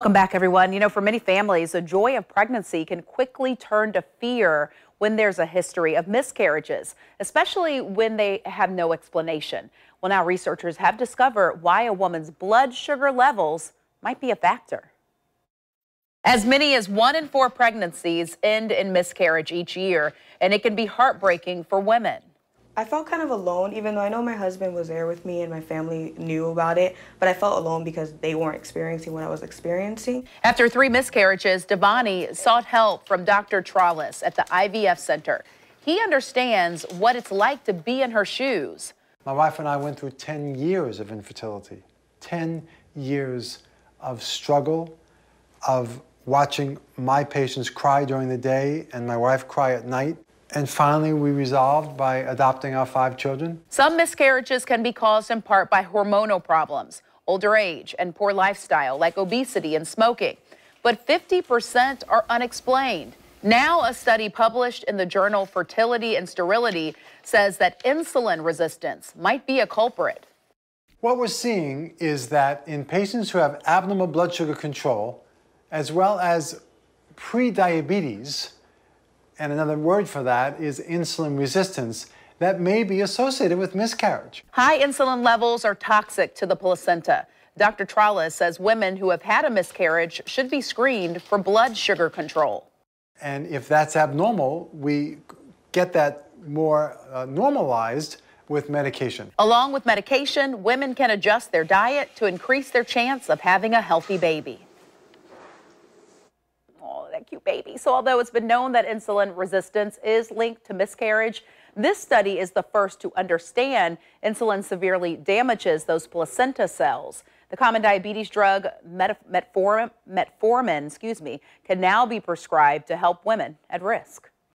Welcome back, everyone. You know, for many families, the joy of pregnancy can quickly turn to fear when there's a history of miscarriages, especially when they have no explanation. Well, now researchers have discovered why a woman's blood sugar levels might be a factor. As many as 1 in 4 pregnancies end in miscarriage each year, and it can be heartbreaking for women. I felt kind of alone, even though I know my husband was there with me and my family knew about it, but I felt alone because they weren't experiencing what I was experiencing. After 3 miscarriages, Devani sought help from Dr. Trolice at the IVF Center. He understands what it's like to be in her shoes. My wife and I went through 10 years of infertility, 10 years of struggle, of watching my patients cry during the day and my wife cry at night. And finally, we resolved by adopting our 5 children. Some miscarriages can be caused in part by hormonal problems, older age, and poor lifestyle, like obesity and smoking. But 50% are unexplained. Now, a study published in the journal Fertility and Sterility says that insulin resistance might be a culprit. What we're seeing is that in patients who have abnormal blood sugar control, as well as pre-diabetes, and another word for that is insulin resistance, that may be associated with miscarriage. High insulin levels are toxic to the placenta. Dr. Trolice says women who have had a miscarriage should be screened for blood sugar control. And if that's abnormal, we get that more normalized with medication. Along with medication, women can adjust their diet to increase their chance of having a healthy baby. Cute baby. So although it's been known that insulin resistance is linked to miscarriage, this study is the first to understand insulin severely damages those placenta cells. The common diabetes drug metformin, can now be prescribed to help women at risk.